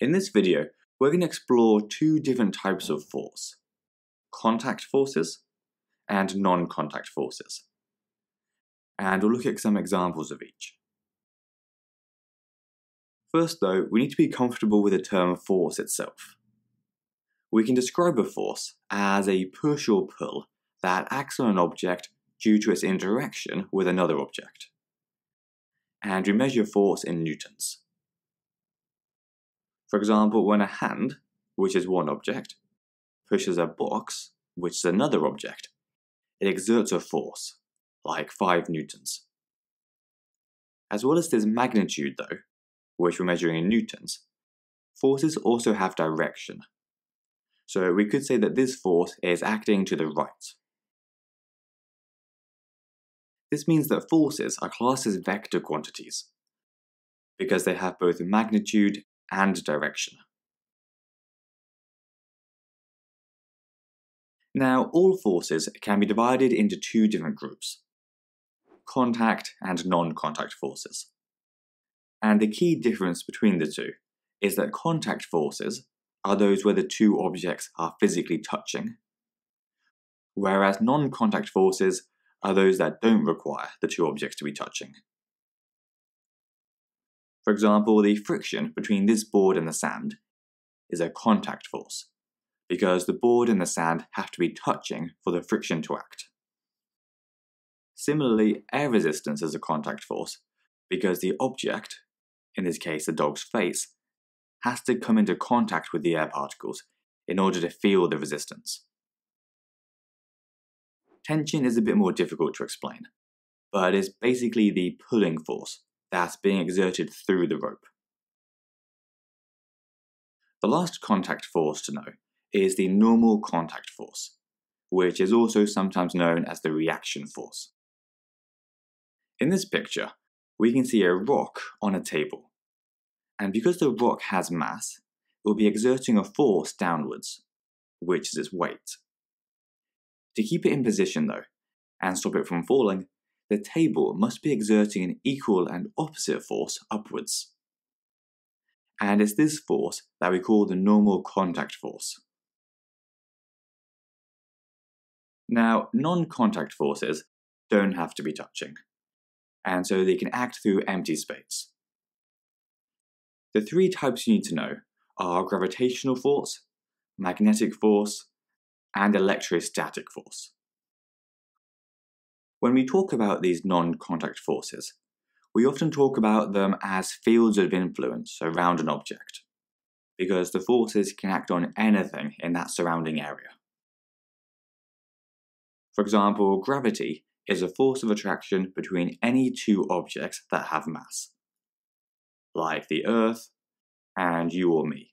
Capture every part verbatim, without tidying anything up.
In this video, we're going to explore two different types of force: contact forces and non-contact forces. And we'll look at some examples of each. First though, we need to be comfortable with the term force itself. We can describe a force as a push or pull that acts on an object due to its interaction with another object. And we measure force in newtons. For example, when a hand, which is one object, pushes a box, which is another object, it exerts a force, like five newtons. As well as this magnitude though, which we're measuring in newtons, forces also have direction. So we could say that this force is acting to the right. This means that forces are classed as vector quantities, because they have both magnitude and direction. Now, all forces can be divided into two different groups: contact and non-contact forces. And the key difference between the two is that contact forces are those where the two objects are physically touching, whereas non-contact forces are those that don't require the two objects to be touching. For example, the friction between this board and the sand is a contact force, because the board and the sand have to be touching for the friction to act. Similarly, air resistance is a contact force, because the object, in this case, the dog's face, has to come into contact with the air particles in order to feel the resistance. Tension is a bit more difficult to explain, but it's basically the pulling force that's being exerted through the rope. The last contact force to know is the normal contact force, which is also sometimes known as the reaction force. In this picture, we can see a rock on a table. And because the rock has mass, it will be exerting a force downwards, which is its weight. To keep it in position though, and stop it from falling, the table must be exerting an equal and opposite force upwards. And it's this force that we call the normal contact force. Now, non-contact forces don't have to be touching, and so they can act through empty space. The three types you need to know are gravitational force, magnetic force, and electrostatic force. When we talk about these non-contact forces, we often talk about them as fields of influence around an object, because the forces can act on anything in that surrounding area. For example, gravity is a force of attraction between any two objects that have mass, like the Earth and you or me.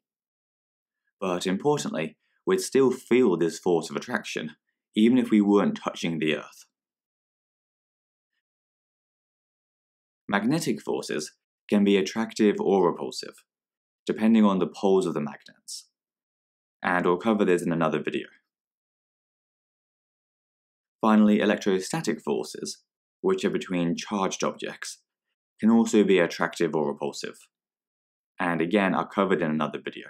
But importantly, we'd still feel this force of attraction, even if we weren't touching the Earth. Magnetic forces can be attractive or repulsive, depending on the poles of the magnets. And we'll cover this in another video. Finally, electrostatic forces, which are between charged objects, can also be attractive or repulsive, and again are covered in another video.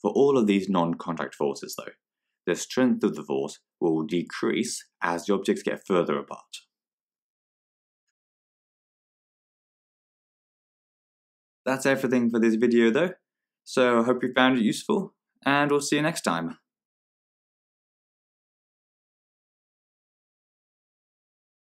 For all of these non-contact forces though, the strength of the force will decrease as the objects get further apart. That's everything for this video though, so I hope you found it useful, and we'll see you next time.